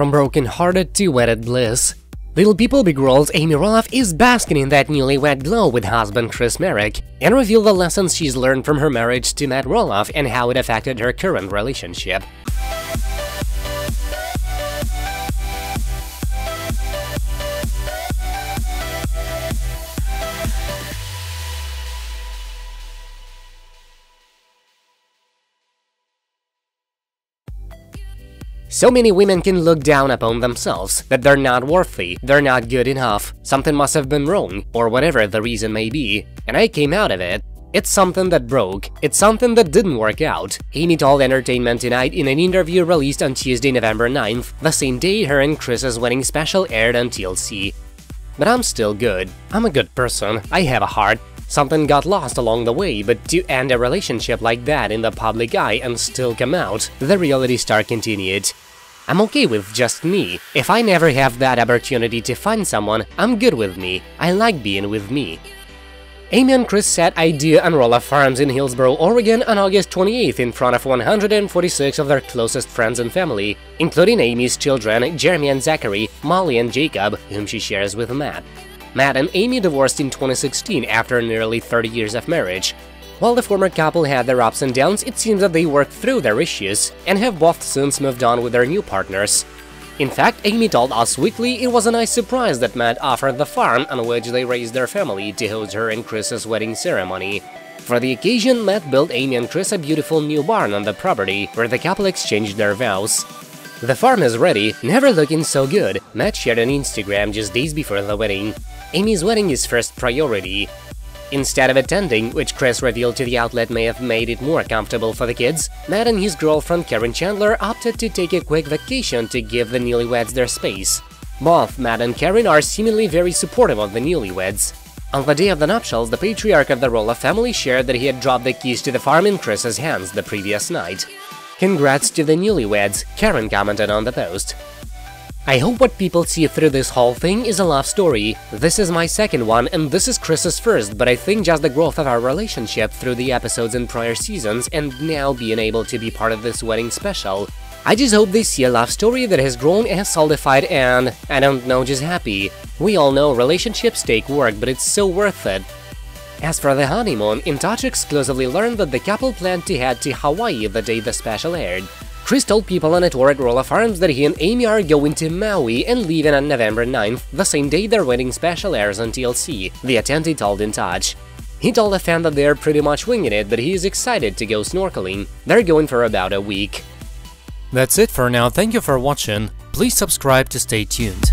From broken-hearted to wedded bliss, Little People Big World's Amy Roloff is basking in that newlywed glow with husband Chris Marek and revealed the lessons she's learned from her marriage to Matt Roloff and how it affected her current relationship. So many women can look down upon themselves, that they're not worthy, they're not good enough, something must have been wrong, or whatever the reason may be, and I came out of it. It's something that broke, it's something that didn't work out, Amy told Entertainment Tonight in an interview released on Tuesday, November 9th, the same day her and Chris's wedding special aired on TLC. But I'm still good. I'm a good person, I have a heart. Something got lost along the way, but to end a relationship like that in the public eye and still come out, the reality star continued. I'm okay with just me. If I never have that opportunity to find someone, I'm good with me. I like being with me. Amy and Chris said I do on Roloff Farms in Hillsborough, Oregon on August 28th in front of 146 of their closest friends and family, including Amy's children, Jeremy and Zachary, Molly and Jacob, whom she shares with Matt. Matt and Amy divorced in 2016 after nearly 30 years of marriage. While the former couple had their ups and downs, it seems that they worked through their issues and have both since moved on with their new partners. In fact, Amy told Us Weekly it was a nice surprise that Matt offered the farm on which they raised their family to host her and Chris's wedding ceremony. For the occasion, Matt built Amy and Chris a beautiful new barn on the property, where the couple exchanged their vows. The farm is ready, never looking so good, Matt shared on Instagram just days before the wedding. Amy's wedding is first priority. Instead of attending, which Chris revealed to the outlet may have made it more comfortable for the kids, Matt and his girlfriend Karen Chandler opted to take a quick vacation to give the newlyweds their space. Both Matt and Karen are seemingly very supportive of the newlyweds. On the day of the nuptials, the patriarch of the Roloff family shared that he had dropped the keys to the farm in Chris's hands the previous night. Congrats to the newlyweds, Karen commented on the post. I hope what people see through this whole thing is a love story. This is my second one and this is Chris's first, but I think just the growth of our relationship through the episodes in prior seasons and now being able to be part of this wedding special. I just hope they see a love story that has grown and solidified and, I don't know, just happy. We all know relationships take work, but it's so worth it. As for the honeymoon, InTouch exclusively learned that the couple planned to head to Hawaii the day the special aired. Chris told people on a tour at Roloff Farms that he and Amy are going to Maui and leaving on November 9th, the same day their wedding special airs on TLC, the attendee told InTouch. He told a fan that they're pretty much winging it, but he is excited to go snorkeling. They're going for about a week. That's it for now, thank you for watching. Please subscribe to stay tuned.